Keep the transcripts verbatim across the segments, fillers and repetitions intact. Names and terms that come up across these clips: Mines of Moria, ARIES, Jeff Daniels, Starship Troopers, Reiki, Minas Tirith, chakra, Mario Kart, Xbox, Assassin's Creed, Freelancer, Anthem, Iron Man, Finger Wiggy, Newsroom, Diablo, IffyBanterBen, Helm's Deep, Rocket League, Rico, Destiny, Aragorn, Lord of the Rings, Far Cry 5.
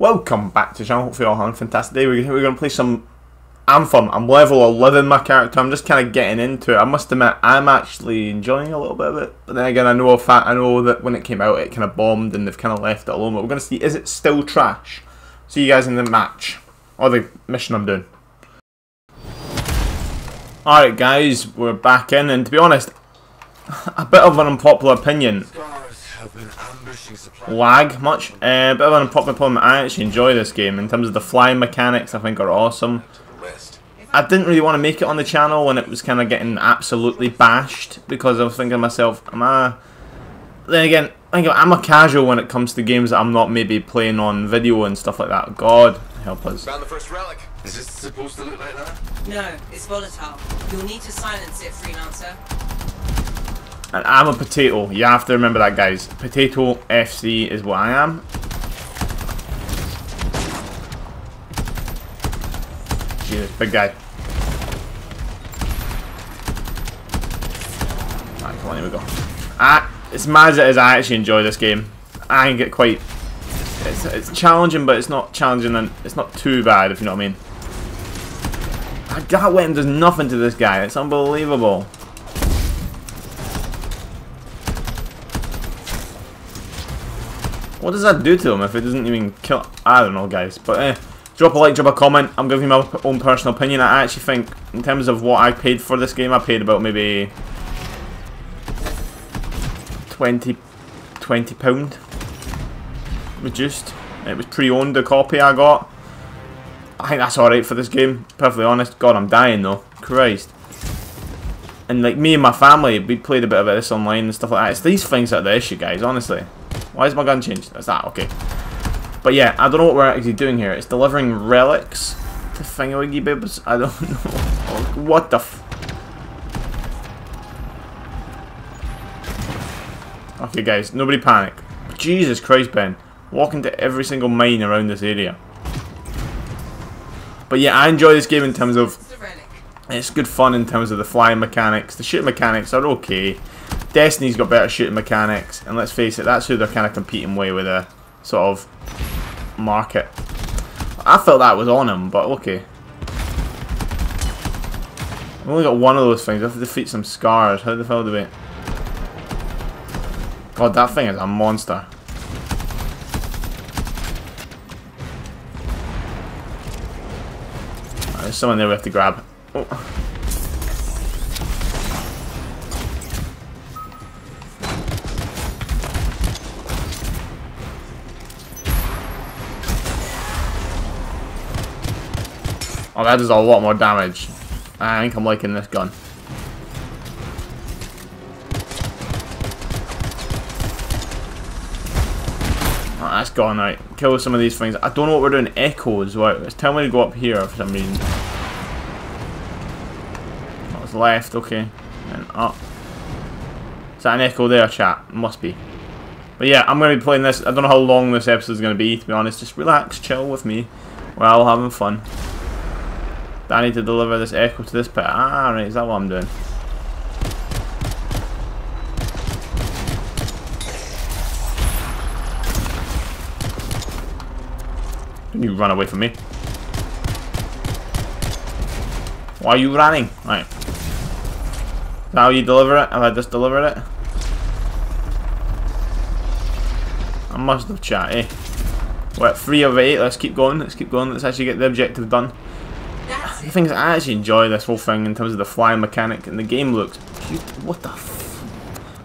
Welcome back to channel. Hopefully you're all having a fantastic day. We're, we're going to play some Anthem. I'm level eleven my character. I'm just kind of getting into it. I must admit, I'm actually enjoying a little bit of it. But then again, I know, of fact, I know that when it came out, it kind of bombed and they've kind of left it alone. But we're going to see, is it still trash? See you guys in the match. Or the mission I'm doing. Alright guys, we're back in. And to be honest, a bit of an unpopular opinion. Lag much? Uh, a bit of an unpopular problem. I actually enjoy this game in terms of the flying mechanics. I think are awesome. I didn't really want to make it on the channel when it was kind of getting absolutely bashed because I was thinking to myself, am I? Then again, I'm a casual when it comes to games that I'm not maybe playing on video and stuff like that. God help us. Found the first relic. Is this supposed to look like that? No, it's volatile. You'll need to silence it, Freelancer. And I'm a potato. You have to remember that, guys. Potato F C is what I am. Jesus, big guy. Alright, come on, here we go. I, as mad as it is, I actually enjoy this game. I can get quite... It's, it's challenging, but it's not challenging and it's not too bad, if you know what I mean. That weapon does nothing to this guy. It's unbelievable. What does that do to him if it doesn't even kill? I don't know, guys. But eh, drop a like, drop a comment. I'm giving you my own personal opinion. I actually think, in terms of what I paid for this game, I paid about maybe twenty pounds reduced. It was pre-owned, the copy I got. I think that's alright for this game, perfectly honest. God, I'm dying though. Christ. And like me and my family, we played a bit of this online and stuff like that. It's these things that are the issue, guys, honestly. Why is my gun changed? That's that, okay. But yeah, I don't know what we're actually doing here. It's delivering relics to Finger Wiggy bibs. I don't know. What the f... Okay, guys, nobody panic. Jesus Christ, Ben. Walk into every single mine around this area. But yeah, I enjoy this game in terms of... It's good fun in terms of the flying mechanics. The shooting mechanics are okay. Destiny's got better shooting mechanics, and let's face it, that's who they're kind of competing with, with a sort of market. I felt that was on him, but okay. I've only got one of those things. I have to defeat some scars. How the hell do we... God, that thing is a monster. Right, there's someone there we have to grab. Oh. Oh, that does a lot more damage. I think I'm liking this gun. Oh, that's gone, right. Kill some of these things. I don't know what we're doing. Echoes, right. It's telling me to go up here for some reason. That was left, okay. And up. Is that an echo there, chat? It must be. But yeah, I'm going to be playing this. I don't know how long this episode is going to be, to be honest. Just relax, chill with me. We're all having fun. I need to deliver this echo to this pit. Ah, right, is that what I'm doing? Can you run away from me? Why are you running? Right. Is that how you deliver it? Have I just delivered it? I must have chat, eh? We're at three of eight. Let's keep going. Let's keep going. Let's actually get the objective done. The thing is, I actually enjoy this whole thing in terms of the flying mechanic, and the game looks beautiful. What the f...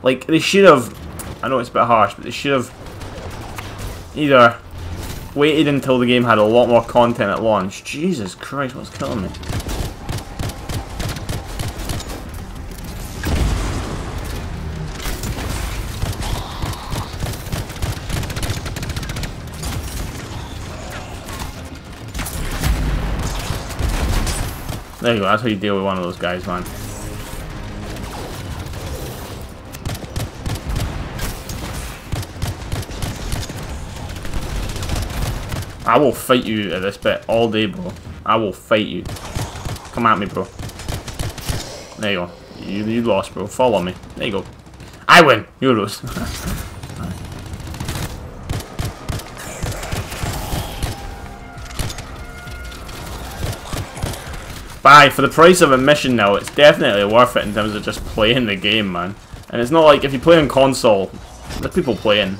Like, they should have... I know it's a bit harsh, but they should have either waited until the game had a lot more content at launch. Jesus Christ, what's killing me? There you go, that's how you deal with one of those guys, man. I will fight you at this bit all day, bro. I will fight you. Come at me, bro. There you go. You, you lost, bro. Follow me. There you go. I win! You lose. five. For the price of admission now, it's definitely worth it in terms of just playing the game, man. And it's not like if you play on console, the people playing.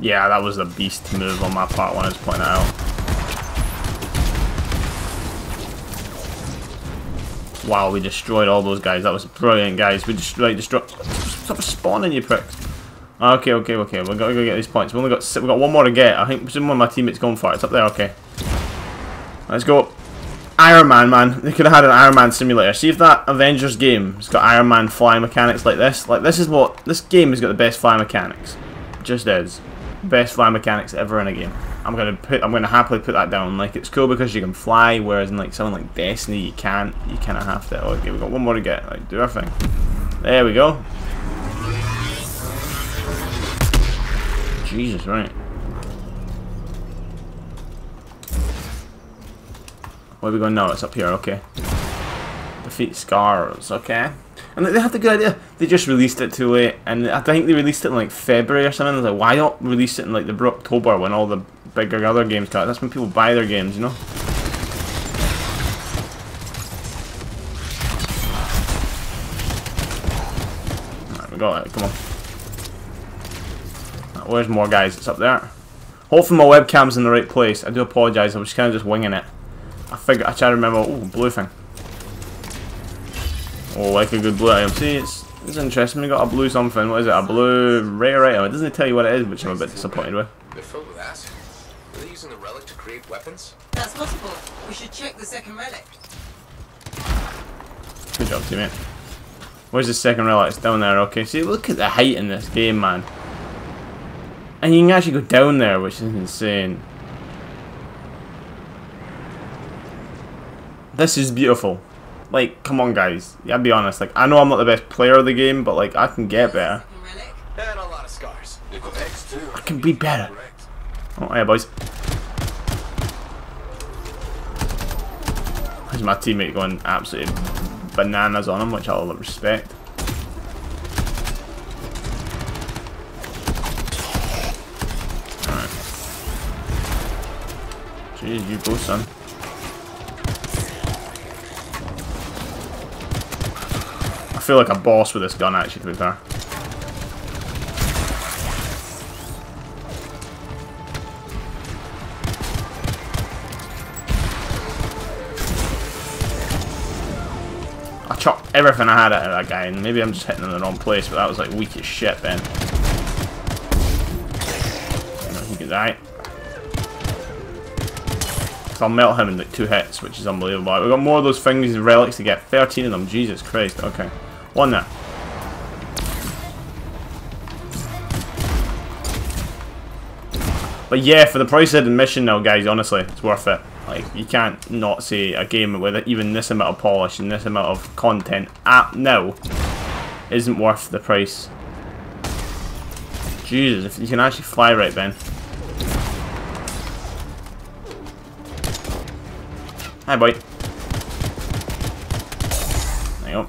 Yeah, that was a beast move on my part when I was pointing it out. Wow, we destroyed all those guys. That was brilliant, guys. We destroyed, destroyed. Stop spawning, you pricks. Okay, okay, okay. We've got to go get these points. We've only got we got one more to get. I think someone of my teammates going for it. It's up there. Okay, let's go. Iron Man, man. They could have had an Iron Man simulator. See if that Avengers game has got Iron Man flying mechanics like this. Like this is what this game has got the best flying mechanics. It just is. Best fly mechanics ever in a game. I'm gonna put. I'm gonna happily put that down. Like it's cool because you can fly, whereas in like something like Destiny, you can't. You kind of have to. Okay, we got one more to get. Like do our thing. There we go. Jesus, right. Where are we going now? It's up here. Okay. Defeat Scars. Okay. And they had the good idea. They just released it too late, and I think they released it in like February or something. I was like, why not release it in like the October when all the bigger other games come out? That's when people buy their games, you know. Alright, we got it. Come on. Right, where's more guys? It's up there. Hopefully my webcam's in the right place. I do apologise. I was kind of just winging it. I figure I try to remember. Oh, blue thing. Oh, like a good blue item. See, it's, it's interesting. We got a blue something. What is it? A blue rare item. It doesn't tell you what it is, which I'm a bit disappointed with. They're filled with acid. Are they using the relic to create weapons? That's possible. We should check the second relic. Good job, teammate. Where's the second relic? It's down there. Okay, see, look at the height in this game, man. And you can actually go down there, which is insane. This is beautiful. Like, come on, guys. Yeah, I'll be honest. Like, I know I'm not the best player of the game, but like, I can get better. I can be better. Oh, yeah, boys. There's my teammate going absolutely bananas on him, which I'll respect. All right. Jeez, you go, son. I feel like a boss with this gun, actually, to be fair. I chopped everything I had out of that guy, and maybe I'm just hitting in the wrong place, but that was like weak as shit then. He could die. I'll melt him in like two hits, which is unbelievable. We've got more of those fingers and relics to get. thirteen of them, Jesus Christ. Okay. One there. But yeah, for the price of admission now, guys, honestly, it's worth it. Like, you can't not see a game with even this amount of polish and this amount of content at now isn't worth the price. Jesus, if you can actually fly right then. Hi, boy. There you go.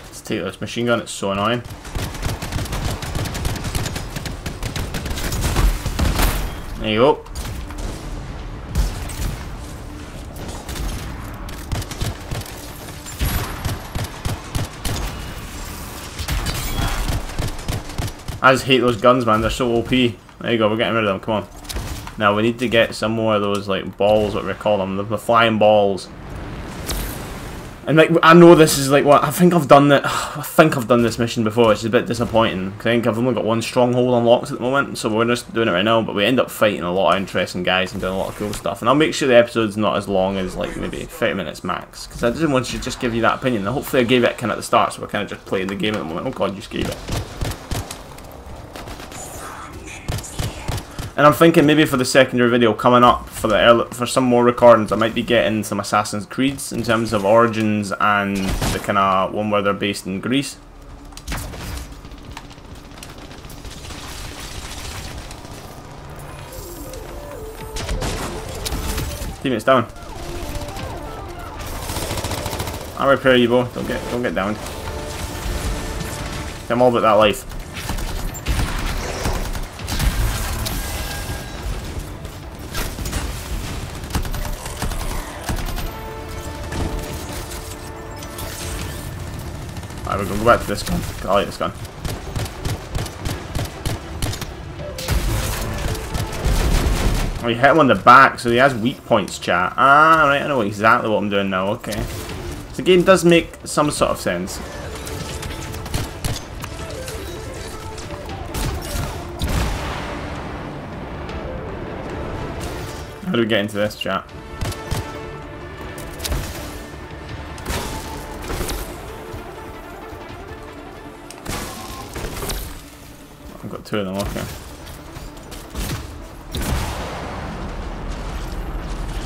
Let's take this machine gun, it's so annoying. There you go. I just hate those guns, man. They're so O P. There you go. We're getting rid of them. Come on. Now we need to get some more of those like balls, what we call them, the, the flying balls. And like I know this is like what well, I think I've done that. I think I've done this mission before, which is a bit disappointing. I think I've only got one stronghold unlocked at the moment, so we're just doing it right now. But we end up fighting a lot of interesting guys and doing a lot of cool stuff. And I'll make sure the episode's not as long as like maybe thirty minutes max, because I didn't want to just give you that opinion. And hopefully I gave it kind of at the start, so we're kind of just playing the game at the moment. Oh God, you just gave it. And I'm thinking maybe for the secondary video coming up for the early, for some more recordings, I might be getting some Assassin's Creeds in terms of Origins and the kind of one where they're based in Greece. Teammates down. I'll repair you, Bo. Don't get, don't get downed. I'm all about that life. Alright, we're going to go back to this gun. I like this gun. Oh, you hit him on the back, so he has weak points, chat. Ah, right, I know exactly what I'm doing now, okay. The game does make some sort of sense. How do we get into this, chat? I've got two of them, okay.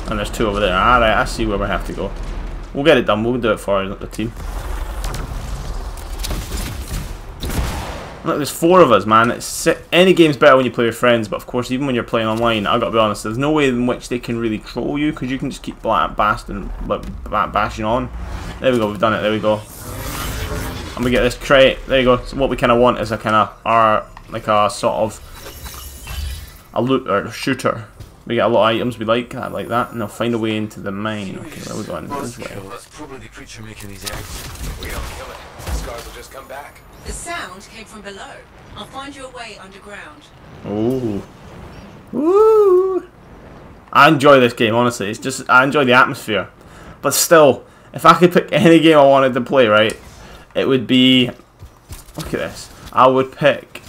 And there's two over there. Alright, I see where we have to go. We'll get it done, we'll do it for the team. Look, there's four of us, man. It's, any game's better when you play with friends, but of course, even when you're playing online, I've got to be honest, there's no way in which they can really troll you, because you can just keep black bashing, black bashing on. There we go, we've done it, there we go. And we get this crate, there you go. So what we kind of want is a kind of, our like a sort of, a looter, shooter. We get a lot of items we like, I like that, and they'll find a way into the mine. Okay, where are we going? This way. That's probably the creature making these eggs. We don't kill it. The scars will just come back. The sound came from below. I'll find you a way underground. Ooh. Ooh. I enjoy this game, honestly. It's just, I enjoy the atmosphere. But still, if I could pick any game I wanted to play, right, it would be... Look at this. I would pick...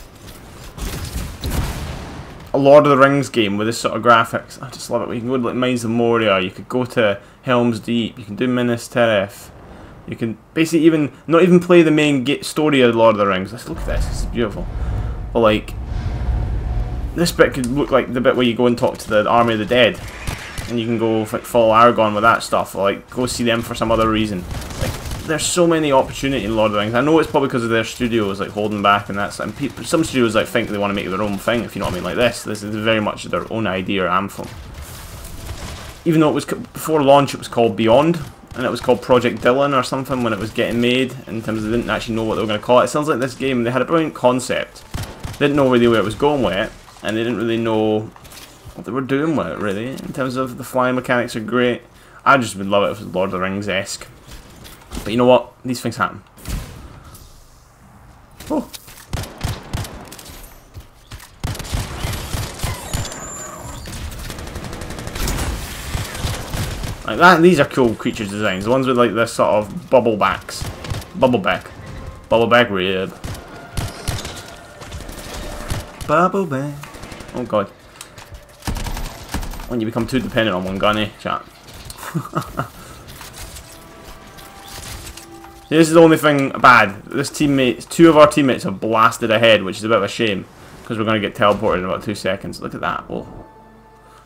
a Lord of the Rings game with this sort of graphics. I just love it. We can go to like Mines of Moria, you could go to Helm's Deep, you can do Minas Tirith. You can basically even, not even play the main story of Lord of the Rings. Let's look at this, this is beautiful. But like, this bit could look like the bit where you go and talk to the Army of the Dead. And you can go like follow Aragorn with that stuff, or like go see them for some other reason. Like, there's so many opportunities in Lord of the Rings. I know it's probably because of their studios like holding back and that's and people, some studios like think they want to make their own thing, if you know what I mean, like this. This is very much their own idea, Anthem. Even though it was before launch, it was called Beyond, and it was called Project Dylan or something when it was getting made. In terms of they didn't actually know what they were going to call it. It sounds like this game, they had a brilliant concept, they didn't know really where it was going with it, and they didn't really know what they were doing with it really. In terms of the flying mechanics are great. I just would love it if it was Lord of the Rings-esque. But you know what? These things happen. Oh. Like that, these are cool creature designs. The ones with like this sort of bubble backs. Bubble back. Bubble back rib. Bubble back. Oh god. When you become too dependent on one gun, eh, chat? This is the only thing bad. This teammate, two of our teammates have blasted ahead, which is a bit of a shame because we're going to get teleported in about two seconds. Look at that. Whoa.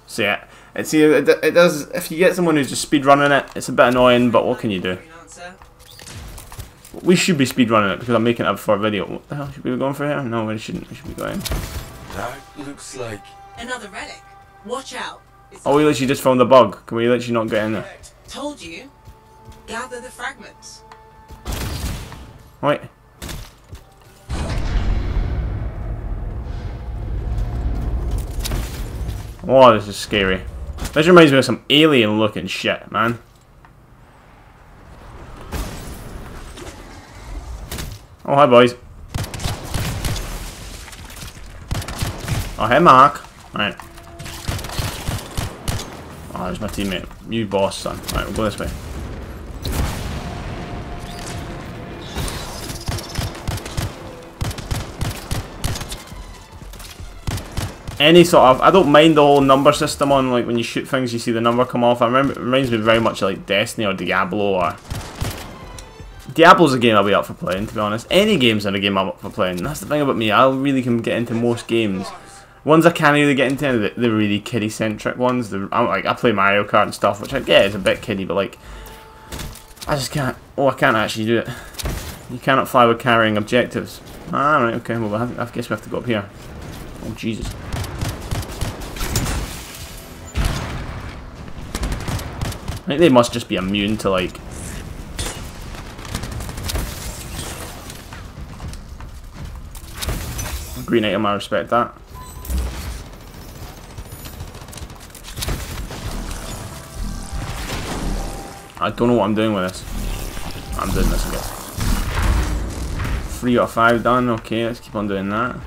So yeah, it's, see, it, it does. If you get someone who's just speedrunning it, it's a bit annoying. But what can you do? We should be speedrunning it because I'm making it up for a video. What the hell should we be going for here? No, we shouldn't. We should be going. That looks like another relic. Watch out! It's oh, we literally just found the bug. Can we literally not get in there? Told you. Gather the fragments. Wait. Oh, this is scary. This reminds me of some alien looking shit, man. Oh, hi, boys. Oh, hey, Mark. Alright. Oh, there's my teammate. You boss, son. Alright, we'll go this way. Any sort of, I don't mind the whole number system on, like when you shoot things you see the number come off. I remember it reminds me very much of like Destiny or Diablo or... Diablo's a game I'll be up for playing, to be honest. Any game's in a game I'm up for playing. That's the thing about me, I really can get into most games Ones I can't really get into, the, the really kiddie-centric ones. The, I'm, like, I play Mario Kart and stuff, which I get is a bit kiddie, but like, I just can't. Oh, I can't actually do it. You cannot fly with carrying objectives. Ah, right, okay, well, I guess we have to go up here. Oh, Jesus. I think they must just be immune to, like... green item, I respect that. I don't know what I'm doing with this. I'm doing this again. Three out of five done. Okay, let's keep on doing that.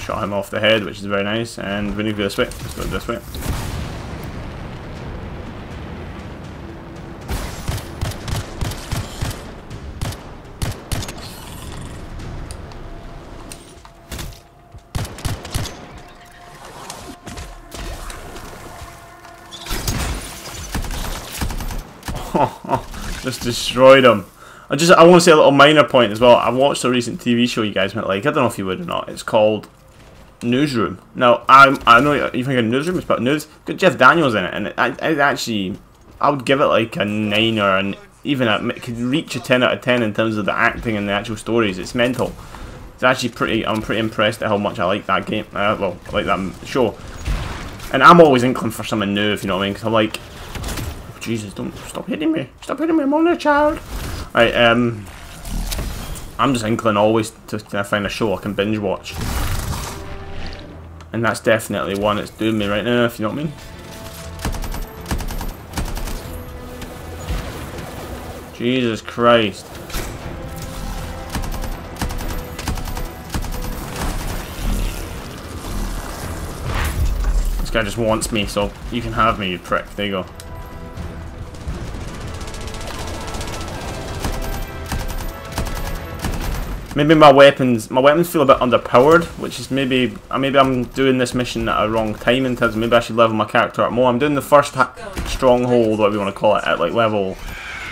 Shot him off the head, which is very nice. And we need to go this way. Let's go this way. Just destroyed him. I just I want to say a little minor point as well. I watched a recent T V show you guys might like. I don't know if you would or not. It's called Newsroom. Now I I know you think of Newsroom is about news. Got Jeff Daniels in it, and it, I, I actually I would give it like a nine or an even a, it could reach a ten out of ten in terms of the acting and the actual stories. It's mental. It's actually pretty. I'm pretty impressed at how much I like that game. Uh, well, I like that show. And I'm always inclined for something new, if you know what I mean, because I like. Jesus, don't stop hitting me. Stop hitting me, I'm only a child. Right, um, I'm just inclined always to kind of find a show I can binge watch. And that's definitely one that's doing me right now, if you know what I mean. Jesus Christ. This guy just wants me, so you can have me, you prick. There you go. Maybe my weapons, my weapons feel a bit underpowered, which is maybe, maybe I'm doing this mission at a wrong time in terms of maybe I should level my character up more. I'm doing the first ha stronghold, whatever you want to call it, at like level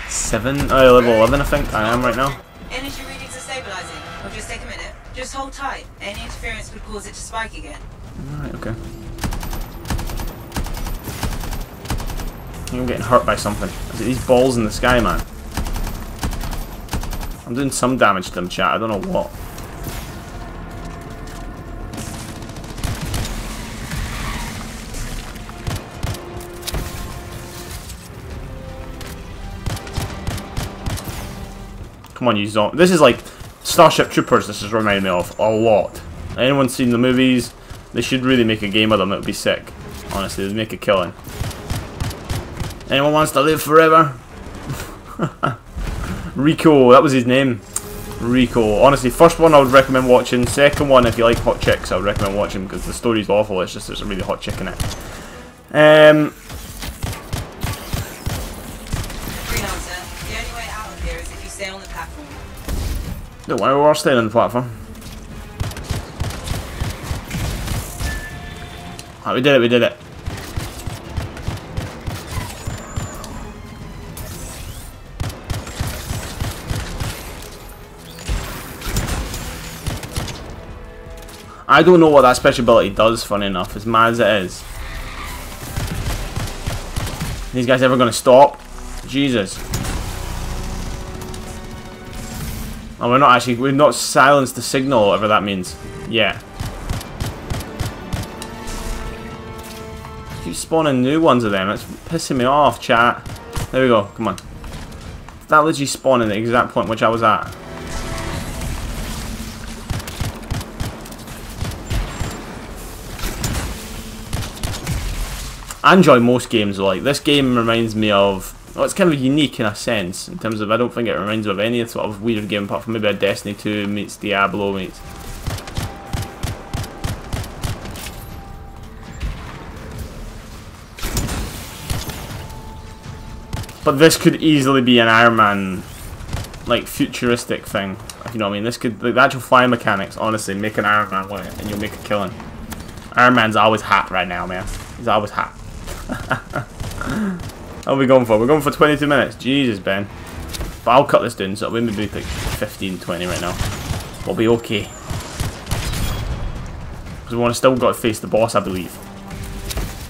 seven, uh, level eleven I think I am right now. Energy readings are stabilizing. I'll just take a minute. Just hold tight. Any interference would cause it to spike again. Alright, okay. I'm getting hurt by something. Is it these balls in the sky, man? I'm doing some damage to them, chat. I don't know what. Come on, you zombie. This is like Starship Troopers. This is reminding me of a lot. Anyone seen the movies? They should really make a game of them. It would be sick. Honestly, they'd make a killing. Anyone wants to live forever? Rico, that was his name. Rico. Honestly, first one I would recommend watching. Second one, if you like hot chicks, I would recommend watching because the story's awful. It's just there's a really hot chick in it. Um. Freelancer, the only way out of here is if you stay on the platform. Don't worry, we're staying on the platform. Right, we did it. We did it. I don't know what that special ability does, funny enough, as mad as it is. Are these guys ever going to stop? Jesus. Oh, we're not actually, we've not silenced the signal, or whatever that means. Yeah. Keep spawning new ones of them, that's pissing me off, chat. There we go, come on. That literally spawned at the exact point which I was at. I enjoy most games, like, this game reminds me of, well, it's kind of unique in a sense, in terms of, I don't think it reminds me of any sort of weird game, apart from maybe a Destiny two meets Diablo meets... But this could easily be an Iron Man, like, futuristic thing, if you know what I mean. This could, like, the actual flying mechanics, honestly, make an Iron Man with it, and you'll make a killing. Iron Man's always hot right now, man. He's always hot. How are we going for? We're going for twenty-two minutes. Jesus, Ben. But I'll cut this down, so it'll maybe be like fifteen, twenty right now. We'll be okay. Because we want to still got to face the boss, I believe.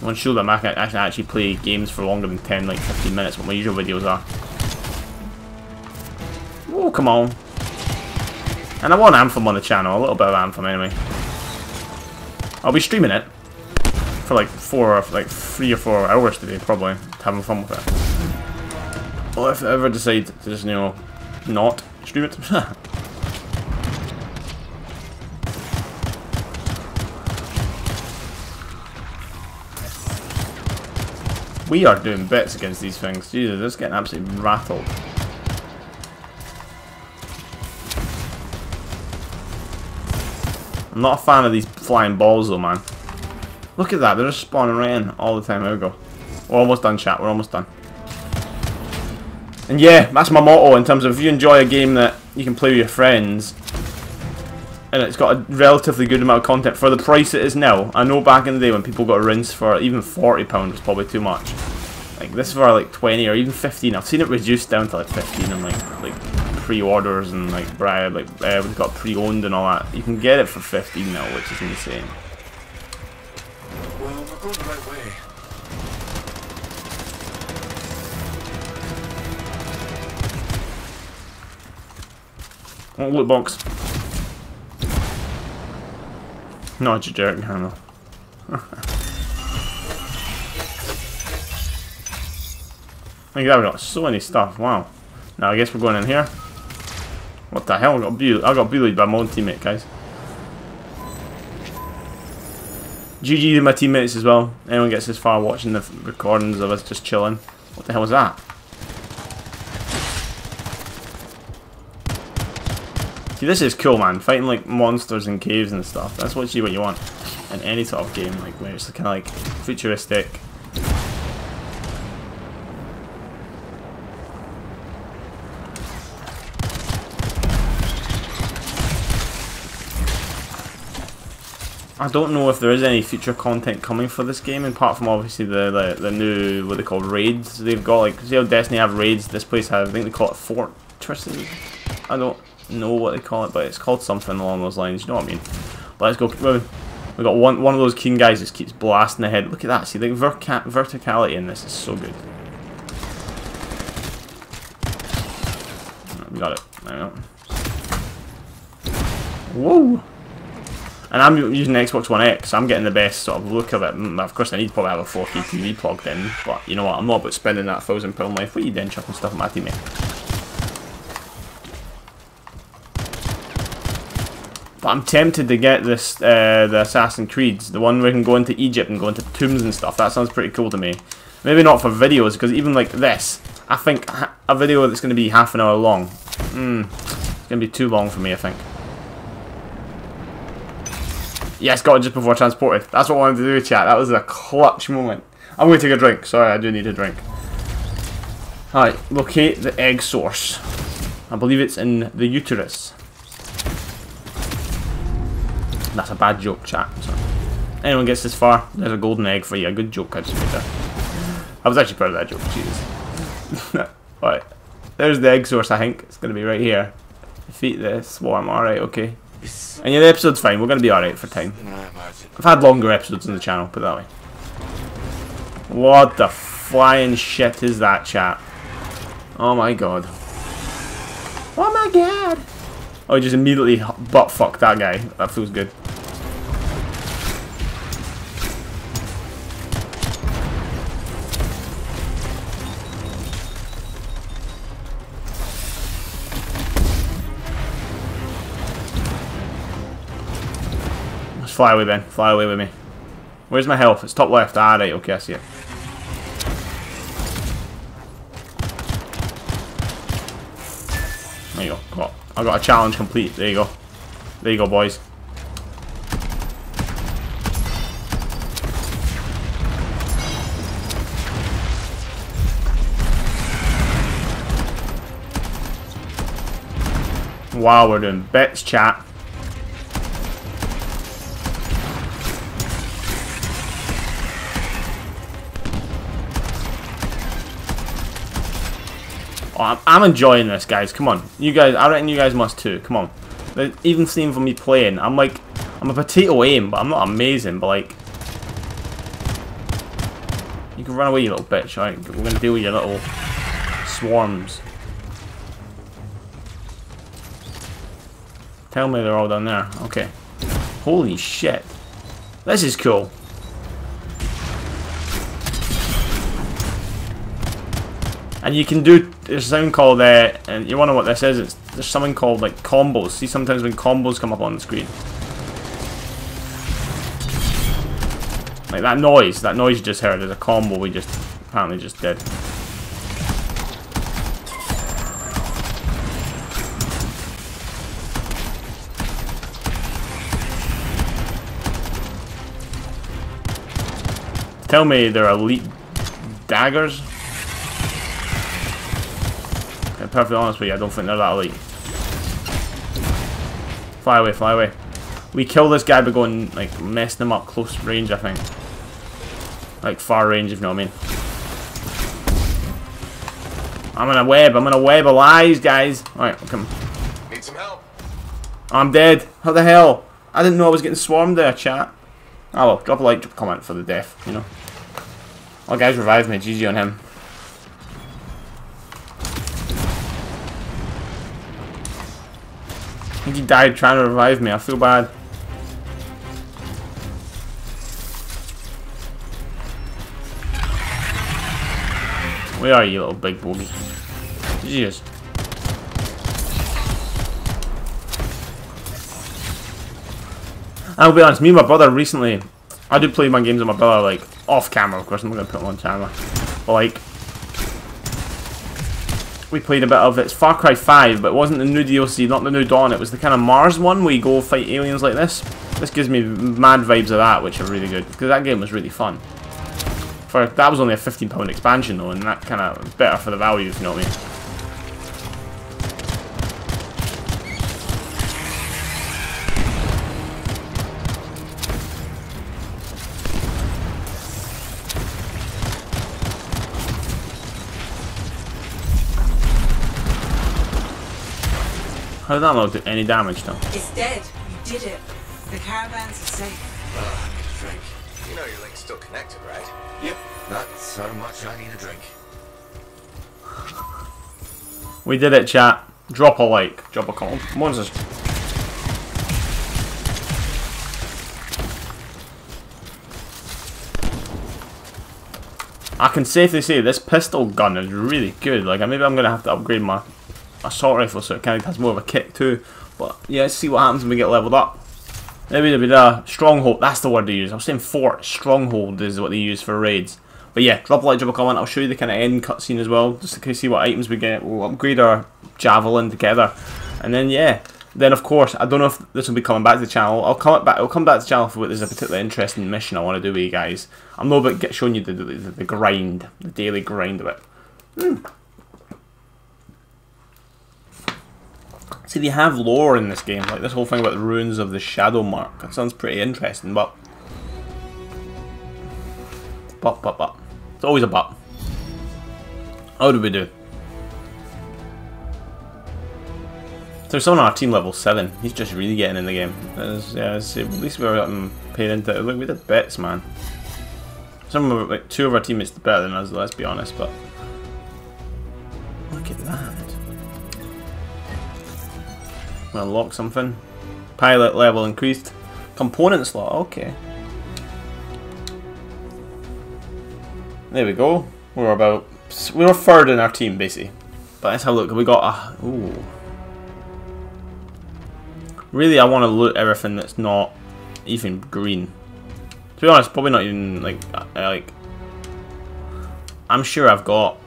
I want to show them I can actually play games for longer than ten, like fifteen minutes, what my usual videos are. Oh, come on. And I want Anthem on the channel, a little bit of Anthem anyway. I'll be streaming it for like four or like three or four hours today, probably, having fun with it. Or if I ever decide to just, you know, not stream it. We are doing bits against these things. Jesus, this is getting absolutely rattled. I'm not a fan of these flying balls though, man. Look at that, they're just spawning right in all the time. There we go. We're almost done, chat, we're almost done. And yeah, that's my motto in terms of if you enjoy a game that you can play with your friends, and it's got a relatively good amount of content for the price it is now. I know back in the day when people got a rinse for even forty pounds was probably too much. Like this for like twenty or even fifteen. I've seen it reduced down to like fifteen and like like pre-orders and like bribe, like uh, we've got pre-owned and all that. You can get it for fifteen now, which is insane. Well, we're going the right way. Oh, loot box. Not your jerk handle. Look at that, we got so many stuff. Wow. Now I guess we're going in here. What the hell? I got bullied, I got bullied by my own teammate, guys. G G to my teammates as well. Anyone gets this far watching the recordings of us just chilling. What the hell was that? See, this is cool, man. Fighting like monsters in caves and stuff. That's what you what you want in any sort of game, like where it's kind of like futuristic. I don't know if there is any future content coming for this game, apart from obviously the the, the new, what they call, raids they've got. Like, see how Destiny have raids? This place has, I think they call it Fortresses? I don't know what they call it, but it's called something along those lines, you know what I mean? But let's go, we've got one, one of those keen guys that keeps blasting the head. Look at that, see the verca verticality in this is so good. We got it, there we go. Whoa! And I'm using Xbox One X, so I'm getting the best sort of look of it. Of course, I need to probably have a four K T V plugged in, but you know what? I'm not about spending that thousand pound life. What are you doing, chucking stuff at my teammate? But I'm tempted to get this, uh, the Assassin's Creeds, the one where you can go into Egypt and go into tombs and stuff. That sounds pretty cool to me. Maybe not for videos, because even like this, I think a video that's going to be half an hour long, mm, it's going to be too long for me, I think. Yes, got it just before transported. That's what I wanted to do, chat. That was a clutch moment. I'm going to take a drink. Sorry, I do need a drink. Alright, locate the egg source. I believe it's in the uterus. That's a bad joke, chat. So, anyone gets this far, there's a golden egg for you. A good joke, I just made there. I was actually proud of that joke, Jesus. Alright, there's the egg source, I think. It's going to be right here. Defeat the swarm. Alright, okay. And yeah, the episode's fine, we're going to be alright for time. I've had longer episodes on the channel, put it that way. What the flying shit is that, chat? Oh my god. Oh my god! Oh, he just immediately butt-fucked that guy. That feels good. Fly away, Ben. Fly away with me. Where's my health? It's top left. Ah, right. Okay, I see it. There you go. Come on. I got a challenge complete. There you go. There you go, boys. Wow, we're doing bits, chat. Oh, I'm, I'm enjoying this, guys. Come on, you guys. I reckon you guys must too. Come on. Even seeing from me playing, I'm like, I'm a potato aim, but I'm not amazing. But like, you can run away, you little bitch. All right, we're gonna deal with your little swarms. Tell me they're all down there. Okay. Holy shit. This is cool. And you can do, there's something called, uh, and you wonder what this is, it's, there's something called like combos. See, sometimes when combos come up on the screen. Like that noise, that noise you just heard is a combo we just, apparently just did. Tell me they're elite daggers. I'm perfectly honest with you, I don't think they're that elite. Fly away, fly away. We kill this guy by going, like, messing him up close range, I think. Like, far range, if you know what I mean. I'm in a web, I'm in a web of lies, guys. Alright, come. Need some help. I'm dead. How the hell? I didn't know I was getting swarmed there, chat. Oh well, drop a like, drop a comment for the death, you know. Oh, guys, revive me. G G on him. I think he died trying to revive me. I feel bad. Where are you, little big bogey? Jesus. I'll be honest, me and my brother recently, I do play my games with my brother, like, off camera, of course, I'm not going to put them on camera, but, like, we played a bit of, it's Far Cry five, but it wasn't the new D L C, not the new Dawn, it was the kind of Mars one, where you go fight aliens like this. This gives me mad vibes of that, which are really good, because that game was really fun. For, that was only a fifteen pound expansion, though, and that kind of, better for the value, if you know what I mean. How did that not do any damage though? It's dead. You did it. The caravan's safe. Oh, I need a drink. You know your link's still connected, right? Yep. Not so much I need a drink. We did it, chat. Drop a like. Drop a comment. What is this? I can safely say this pistol gun is really good. Like, maybe I'm going to have to upgrade my assault rifle so it kind of has more of a kick too, but yeah, let's see what happens when we get leveled up. Maybe there'll be the stronghold, that's the word they use. I was saying fort, stronghold is what they use for raids. But yeah, drop a like, drop a comment, I'll show you the kind of end cutscene as well, just to see what items we get. We'll upgrade our javelin together, and then yeah, then of course, I don't know if this will be coming back to the channel. I'll come back, I'll come back to the channel if there's a particularly interesting mission I want to do with you guys. I'm not about showing you the, the, the grind, the daily grind of it. Hmm. See, they have lore in this game, like this whole thing about the ruins of the Shadow Mark. That sounds pretty interesting, but... But, but, but. It's always a but. How do we do? There's someone on our team level seven. He's just really getting in the game. As, yeah, as, at least we were paid into it. Look, we did bets, man. Some of, like, two of our teammates did better than us, let's be honest, but... Look at that. Unlock something. Pilot level increased. Component slot, okay. There we go. We're about, we're third in our team basically. But let's have a look. We got a, ooh. Really I want to loot everything that's not even green. To be honest, probably not even like, like, I'm sure I've got,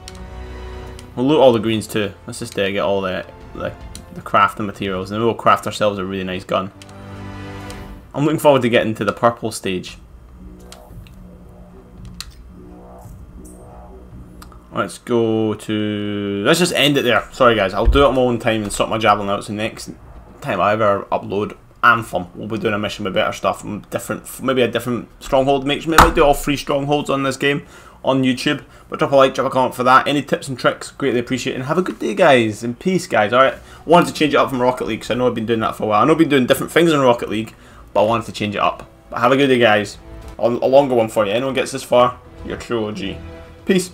we'll loot all the greens too. Let's just uh, get all the, the the crafting materials, and we'll craft ourselves a really nice gun. I'm looking forward to getting to the purple stage. Let's go to... Let's just end it there. Sorry guys, I'll do it on my own time and sort my javelin out, so next time I ever upload Anthem, we'll be doing a mission with better stuff, different, maybe a different stronghold, maybe do all three strongholds on this game, on YouTube. But drop a like, drop a comment for that. Any tips and tricks, greatly appreciate it. And have a good day, guys. And peace, guys. Alright, I wanted to change it up from Rocket League, because I know I've been doing that for a while. I know I've been doing different things in Rocket League, but I wanted to change it up. But have a good day, guys. A longer one for you. Anyone gets this far, you're true O G. Peace.